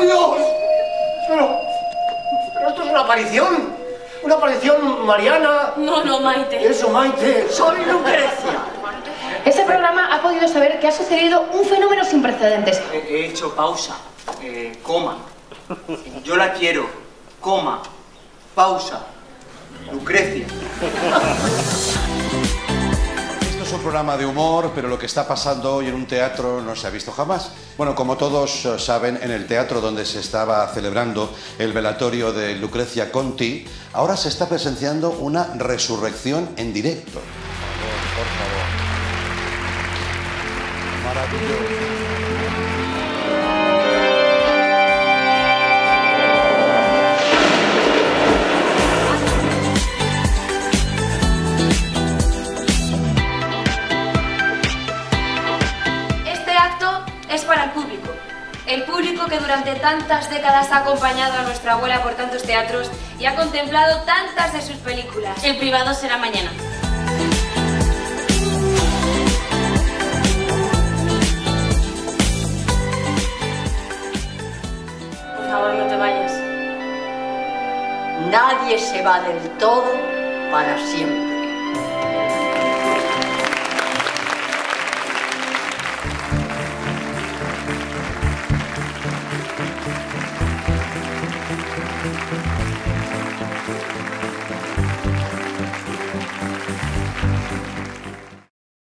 Dios! Pero esto es una aparición. Una aparición mariana. No, no, Mayte. Eso, Mayte. Soy Lucrecia. Este programa ha podido saber que ha sucedido un fenómeno sin precedentes. He hecho pausa, coma. Yo la quiero, coma, pausa, Lucrecia. Esto es un programa de humor, pero lo que está pasando hoy en un teatro no se ha visto jamás. Bueno, como todos saben, en el teatro donde se estaba celebrando el velatorio de Lucrecia Conti, ahora se está presenciando una resurrección en directo. Por favor. Maravilloso. El público que durante tantas décadas ha acompañado a nuestra abuela por tantos teatros y ha contemplado tantas de sus películas. El privado será mañana. Por favor, no te vayas. Nadie se va del todo para siempre.